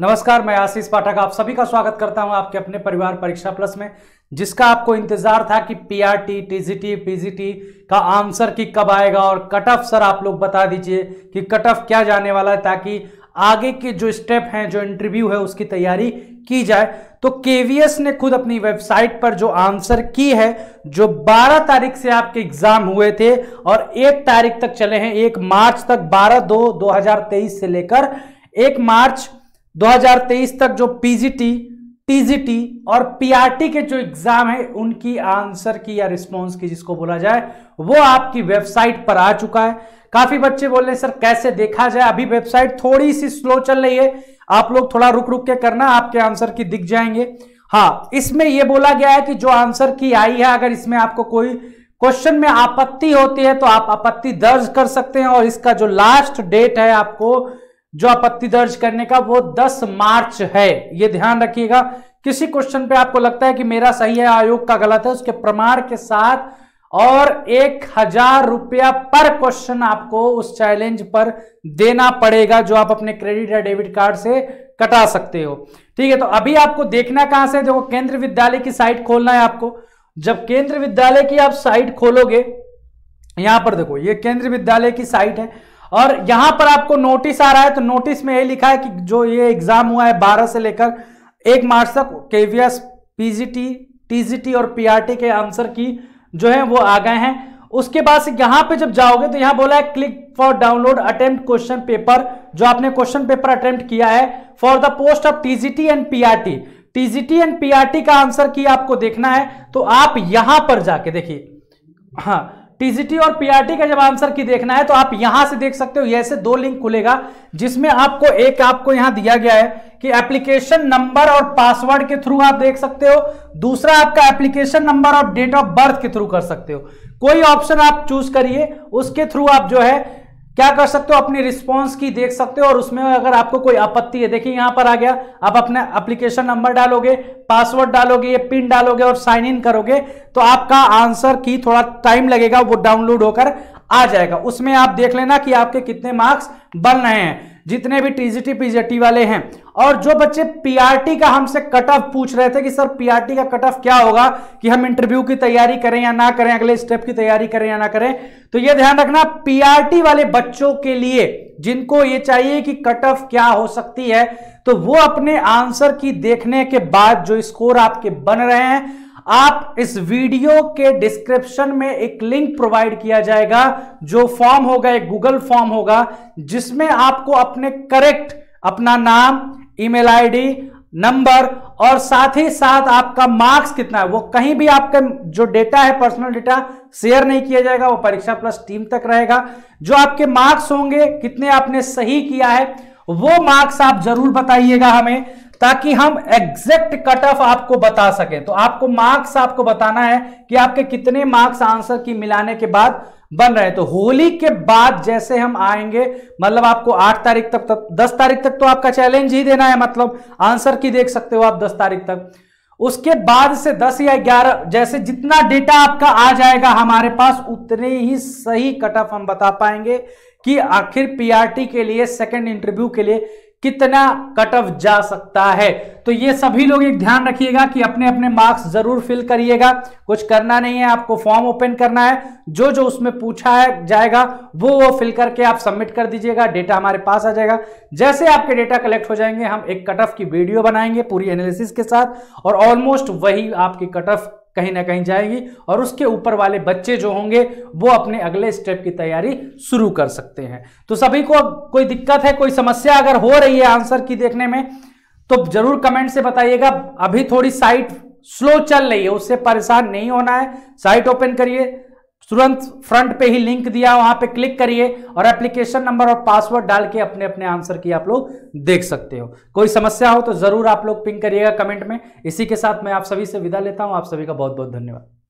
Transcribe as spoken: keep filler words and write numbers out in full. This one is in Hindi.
नमस्कार, मैं आशीष पाठक आप सभी का स्वागत करता हूं आपके अपने परिवार परीक्षा प्लस में, जिसका आपको इंतजार था कि P R T, T G T, P G T का आंसर की कब आएगा और कट ऑफ। सर आप लोग बता दीजिए कि कट ऑफ क्या जाने वाला है, ताकि आगे के जो स्टेप हैं, जो इंटरव्यू है, उसकी तैयारी की जाए। तो के वी एस ने खुद अपनी वेबसाइट पर जो आंसर की है, जो बारह तारीख से आपके एग्जाम हुए थे और एक तारीख तक चले हैं, एक मार्च तक, बारह दो दो हजार तेईस से लेकर एक मार्च दो हजार तेईस तक जो पीजीटी, टीजीटी और पीआरटी के जो एग्जाम है, उनकी आंसर की या रिस्पांस की, जिसको बोला जाए, वो आपकी वेबसाइट पर आ चुका है। काफी बच्चे बोल रहे हैं सर कैसे देखा जाए, अभी वेबसाइट थोड़ी सी स्लो चल रही है, आप लोग थोड़ा रुक रुक के करना, आपके आंसर की दिख जाएंगे। हाँ, इसमें यह बोला गया है कि जो आंसर की आई है, अगर इसमें आपको कोई क्वेश्चन में आपत्ति होती है तो आप आपत्ति दर्ज कर सकते हैं, और इसका जो लास्ट डेट है आपको जो आपत्ति दर्ज करने का, वो दस मार्च है। ये ध्यान रखिएगा। किसी क्वेश्चन पे आपको लगता है कि मेरा सही है, आयोग का गलत है, उसके प्रमाण के साथ और एक हजार रुपया पर क्वेश्चन आपको उस चैलेंज पर देना पड़ेगा, जो आप अपने क्रेडिट या डेबिट कार्ड से कटा सकते हो। ठीक है, तो अभी आपको देखना कहां से, देखो केंद्र विद्यालय की साइट खोलना है आपको। जब केंद्र विद्यालय की आप साइट खोलोगे, यहां पर देखो, ये केंद्र विद्यालय की साइट है और यहां पर आपको नोटिस आ रहा है। तो नोटिस में ये लिखा है कि जो ये एग्जाम हुआ है बारह से लेकर एक मार्च तक, केवीएस, पीजीटी, टीजीटी और पीआरटी के आंसर की जो है वो आ गए हैं। उसके बाद से यहां पे जब जाओगे तो यहां बोला है click for download attempt question paper, जो आपने क्वेश्चन पेपर अटेम्प्ट किया है for the post of TGT and PRT. TGT and PRT का आंसर की आपको देखना है, तो आप यहां पर जाके देखिए। हाँ, टीजीटी और पीआरटी का जब आंसर की देखना है तो आप यहां से देख सकते हो, ऐसे दो लिंक खुलेगा, जिसमें आपको एक आपको यहां दिया गया है कि एप्लीकेशन नंबर और पासवर्ड के थ्रू आप देख सकते हो, दूसरा आपका एप्लीकेशन नंबर और डेट ऑफ बर्थ के थ्रू कर सकते हो। कोई ऑप्शन आप चूज करिए, उसके थ्रू आप जो है क्या कर सकते हो, अपनी रिस्पॉन्स की देख सकते हो। और उसमें अगर आपको कोई आपत्ति है, देखिए यहां पर आ गया, आप अपना एप्लीकेशन नंबर डालोगे, पासवर्ड डालोगे, ये पिन डालोगे और साइन इन करोगे, तो आपका आंसर की थोड़ा टाइम लगेगा, वो डाउनलोड होकर आ जाएगा। उसमें आप देख लेना कि आपके कितने मार्क्स बन रहे हैं, जितने भी टीजीटी पीजीटी वाले हैं। और जो बच्चे पीआरटी का हमसे कट ऑफ पूछ रहे थे कि सर पीआरटी का कट ऑफ क्या होगा, कि हम इंटरव्यू की तैयारी करें या ना करें, अगले स्टेप की तैयारी करें या ना करें, तो यह ध्यान रखना पीआरटी वाले बच्चों के लिए जिनको ये चाहिए कि कट ऑफ क्या हो सकती है, तो वो अपने आंसर की देखने के बाद जो स्कोर आपके बन रहे हैं, आप इस वीडियो के डिस्क्रिप्शन में एक लिंक प्रोवाइड किया जाएगा, जो फॉर्म होगा, एक गूगल फॉर्म होगा, जिसमें आपको अपने करेक्ट, अपना नाम, ईमेल आईडी, नंबर और साथ ही साथ आपका मार्क्स कितना है, वो कहीं भी आपका जो डेटा है, पर्सनल डेटा शेयर नहीं किया जाएगा, वो परीक्षा प्लस टीम तक रहेगा। जो आपके मार्क्स होंगे, कितने आपने सही किया है, वो मार्क्स आप जरूर बताइएगा हमें, ताकि हम एग्जैक्ट कट ऑफ आपको बता सकें। तो आपको मार्क्स आपको बताना है कि आपके कितने मार्क्स आंसर की मिलाने के बाद बन रहे हैं। तो होली के बाद जैसे हम आएंगे, मतलब आपको आठ तारीख तक, तक दस तारीख तक तो आपका चैलेंज ही देना है, मतलब आंसर की देख सकते हो आप दस तारीख तक। उसके बाद से दस या ग्यारह, जैसे जितना डेटा आपका आ जाएगा हमारे पास, उतने ही सही कट ऑफ हम बता पाएंगे कि आखिर पीआरटी के लिए, सेकंड इंटरव्यू के लिए कितना कट ऑफ जा सकता है। तो ये सभी लोग एक ध्यान रखिएगा कि अपने अपने मार्क्स जरूर फिल करिएगा। कुछ करना नहीं है, आपको फॉर्म ओपन करना है, जो जो उसमें पूछा है जाएगा वो वो फिल करके आप सबमिट कर दीजिएगा, डेटा हमारे पास आ जाएगा। जैसे आपके डेटा कलेक्ट हो जाएंगे, हम एक कट ऑफ की वीडियो बनाएंगे पूरी एनालिसिस के साथ, और ऑलमोस्ट वही आपकी कट ऑफ कहीं ना कहीं जाएगी, और उसके ऊपर वाले बच्चे जो होंगे वो अपने अगले स्टेप की तैयारी शुरू कर सकते हैं। तो सभी को कोई दिक्कत है, कोई समस्या अगर हो रही है आंसर की देखने में, तो जरूर कमेंट से बताइएगा। अभी थोड़ी साइट स्लो चल रही है, उससे परेशान नहीं होना है। साइट ओपन करिए, तुरंत फ्रंट पे ही लिंक दिया, वहां पे क्लिक करिए और एप्लीकेशन नंबर और पासवर्ड डाल के अपने अपने आंसर की आप लोग देख सकते हो। कोई समस्या हो तो जरूर आप लोग पिंग करिएगा कमेंट में। इसी के साथ मैं आप सभी से विदा लेता हूं। आप सभी का बहुत बहुत धन्यवाद।